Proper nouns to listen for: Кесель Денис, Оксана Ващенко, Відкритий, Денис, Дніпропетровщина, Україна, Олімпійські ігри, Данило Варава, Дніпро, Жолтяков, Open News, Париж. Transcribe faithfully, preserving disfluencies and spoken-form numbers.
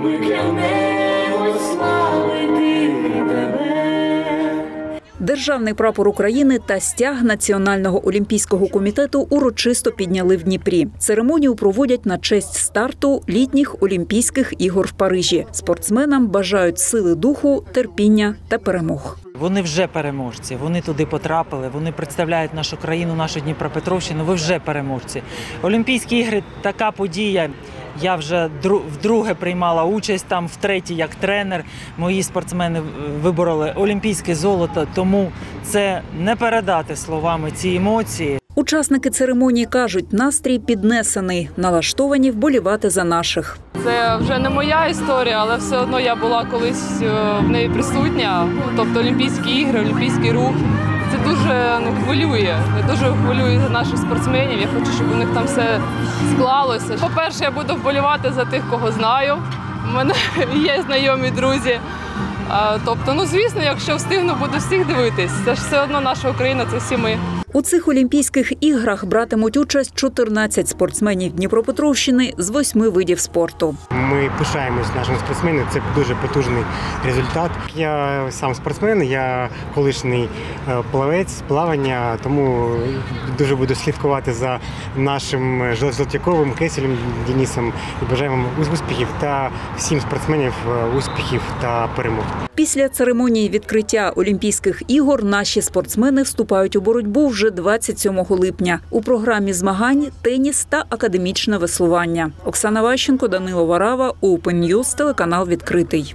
ми клянемо славити тебе. Державний прапор України та стяг Національного олімпійського комітету урочисто підняли в Дніпрі. Церемонію проводять на честь старту літніх Олімпійських ігор в Парижі. Спортсменам бажають сили духу, терпіння та перемог. Вони вже переможці, вони туди потрапили, вони представляють нашу країну, нашу Дніпропетровщину, ви вже переможці. Олімпійські ігри – така подія. Я вже вдруге приймала участь там, втретє як тренер. Мої спортсмени вибороли олімпійське золото, тому це не передати словами ці емоції. Учасники церемонії кажуть, настрій піднесений, налаштовані вболівати за наших. Це вже не моя історія, але все одно я була колись в неї присутня. Тобто олімпійські ігри, олімпійський рух. Це дуже ну, хвилює. Я дуже хвилюю за наших спортсменів. Я хочу, щоб у них там все склалося. По-перше, я буду вболівати за тих, кого знаю. У мене є знайомі друзі. Тобто, ну звісно, якщо встигну, буду всіх дивитись. Це ж все одно наша Україна, це всі ми. У цих Олімпійських іграх братимуть участь чотирнадцять спортсменів Дніпропетровщини з восьми видів спорту. Ми пишаємось нашими спортсменами, це дуже потужний результат. Я сам спортсмен, я колишній плавець з плавання, тому дуже буду слідкувати за нашим Жолтяковим, Кеселем Денисом і бажаємо успіхів та всім спортсменів успіхів та перемог. Після церемонії відкриття Олімпійських ігор наші спортсмени вступають у боротьбу вже двадцять сьомого липня. У програмі змагань – теніс та академічне веслування. Оксана Ващенко, Данило Варава, Open News, телеканал «Відкритий».